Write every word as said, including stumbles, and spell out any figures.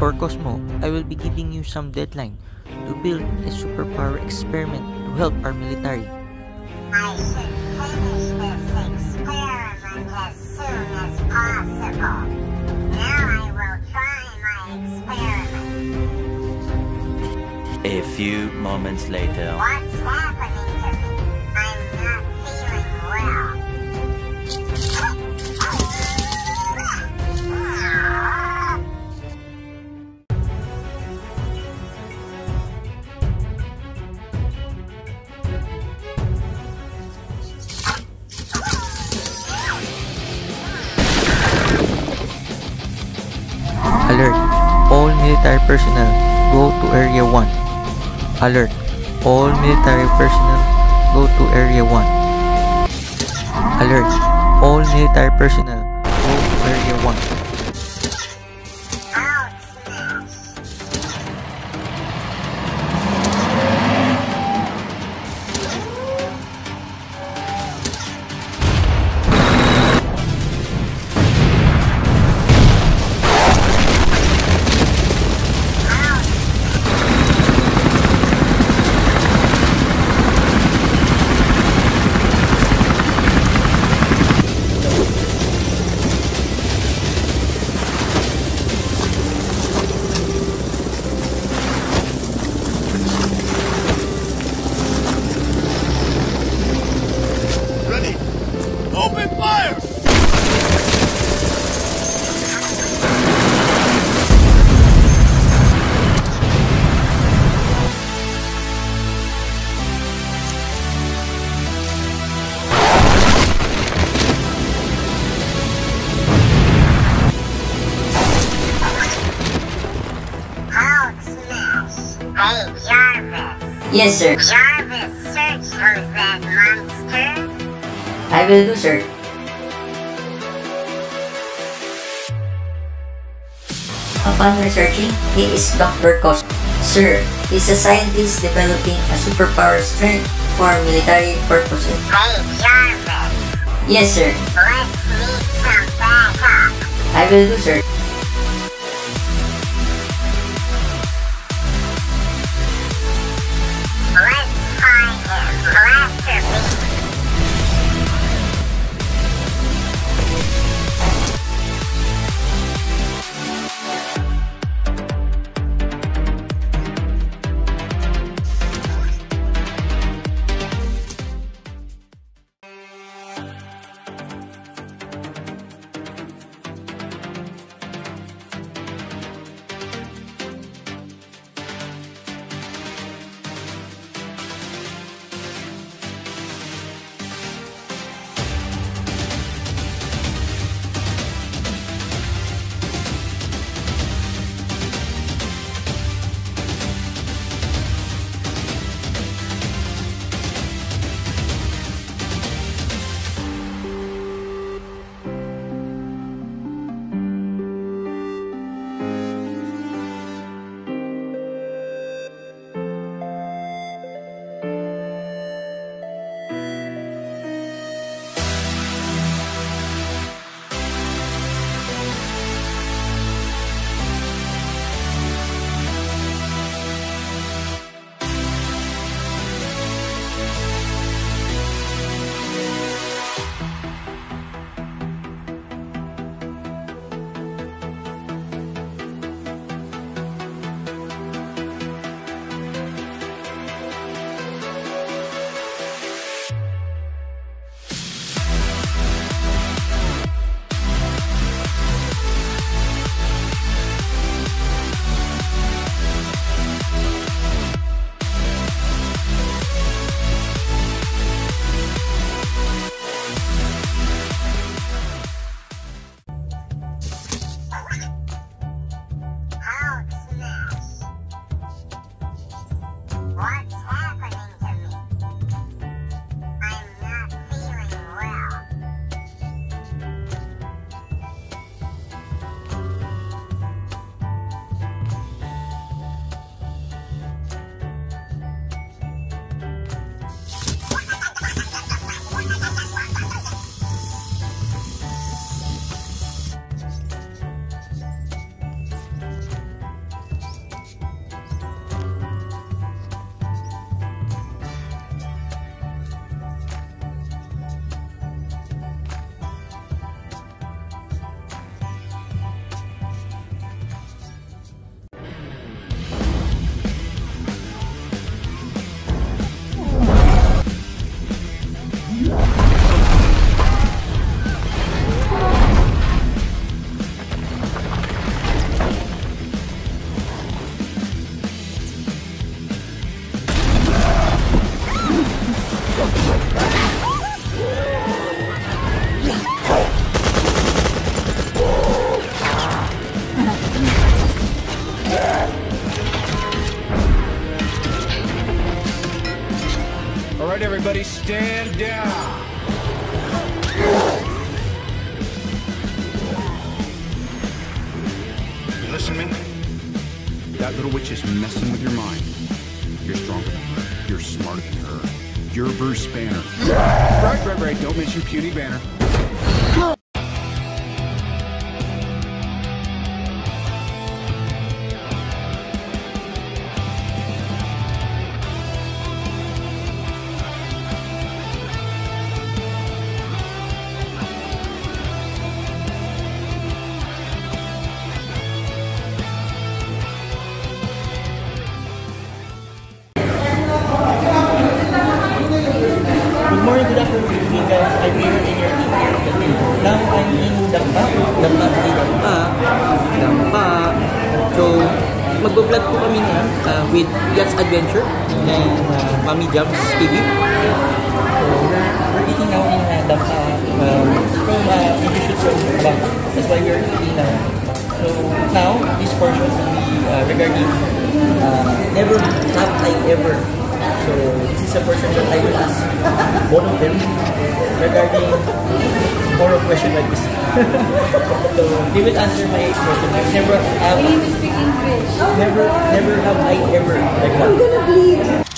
For Cosmo, I will be giving you some deadline to build a superpower experiment to help our military. I should finish this experiment as soon as possible. Now I will try my experiment. A few moments later. What's happening? Alert! All military personnel, go to Area one. Alert! All military personnel, go to Area one. Alert! All military personnel, go to Area one. Hey, Jarvis. Yes, sir. Jarvis, search for that monster. I will do, sir. Upon researching, he is Doctor Kost. Sir, he's a scientist developing a superpower strength for military purposes. Hey, Jarvis. Yes, sir. Let's meet some backup. I will do, sir. Everybody stand down. You listen to me? That little witch is messing with your mind. You're stronger than her. You're smarter than her. You're Bruce Banner. Right, right, right. Don't mention puny Banner. Mag-vlog po kami na uh, with Jazz Adventure and uh, Mommy Jumps T V. So, we're eating now in uh, Dampa um, from uh, English from Dampa. That's why we're eating now. So, now, this portion will be uh, regarding uh, Never Have I Ever. So, this is a portion that I will ask both of them regarding more of question like this. So, they will answer my question. I've never have... Never, never have I ever like that. I'm gonna bleed.